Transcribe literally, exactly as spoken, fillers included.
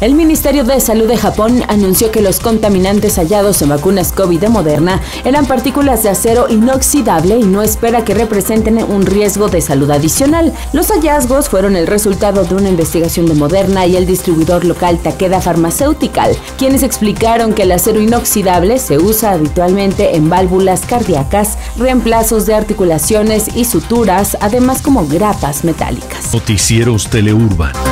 El Ministerio de Salud de Japón anunció que los contaminantes hallados en vacunas COVID de Moderna eran partículas de acero inoxidable y no espera que representen un riesgo de salud adicional. Los hallazgos fueron el resultado de una investigación de Moderna y el distribuidor local Takeda Pharmaceutical, quienes explicaron que el acero inoxidable se usa habitualmente en válvulas cardíacas, reemplazos de articulaciones y suturas, además como grapas metálicas. Noticieros Tele Urban.